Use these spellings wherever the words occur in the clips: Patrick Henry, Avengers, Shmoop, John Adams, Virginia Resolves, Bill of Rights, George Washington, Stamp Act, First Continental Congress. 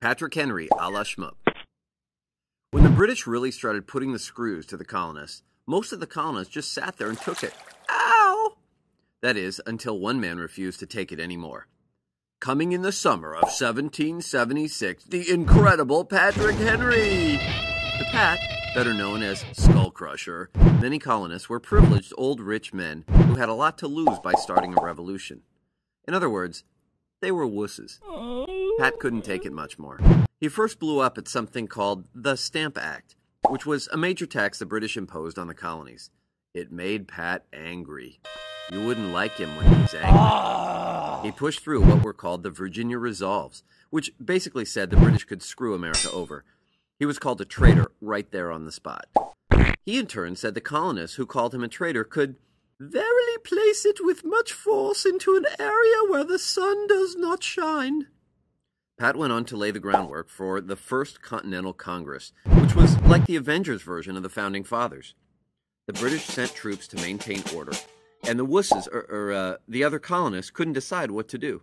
Patrick Henry, a la Shmoop. When the British really started putting the screws to the colonists, most of the colonists just sat there and took it. Ow! That is, until one man refused to take it anymore. Coming in the summer of 1776, the incredible Patrick Henry! The Pat, better known as Skull Crusher, many colonists were privileged old rich men who had a lot to lose by starting a revolution. In other words, they were wusses. Pat couldn't take it much more. He first blew up at something called the Stamp Act, which was a major tax the British imposed on the colonies. It made Pat angry. You wouldn't like him when he was angry. He pushed through what were called the Virginia Resolves, which basically said the British could screw America over. He was called a traitor right there on the spot. He in turn said the colonists who called him a traitor could verily place it with much force into an area where the sun does not shine. Pat went on to lay the groundwork for the First Continental Congress, which was like the Avengers version of the Founding Fathers. The British sent troops to maintain order, and the wusses, the other colonists, couldn't decide what to do.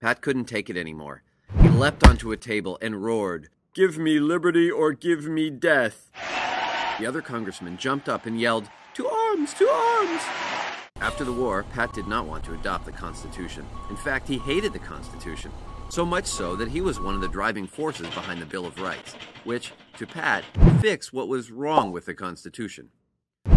Pat couldn't take it anymore. He leapt onto a table and roared, "Give me liberty or give me death!" The other congressman jumped up and yelled, "To arms! To arms!" After the war, Pat did not want to adopt the Constitution. In fact, he hated the Constitution. So much so that he was one of the driving forces behind the Bill of Rights, which, to Pat, fixed what was wrong with the Constitution.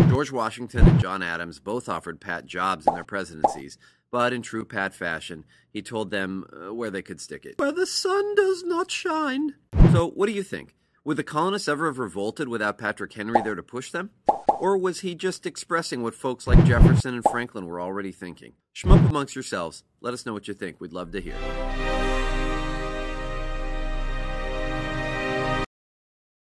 George Washington and John Adams both offered Pat jobs in their presidencies, but in true Pat fashion, he told them where they could stick it. Where the sun does not shine. So what do you think? Would the colonists ever have revolted without Patrick Henry there to push them? Or was he just expressing what folks like Jefferson and Franklin were already thinking? Shmup amongst yourselves. Let us know what you think. We'd love to hear.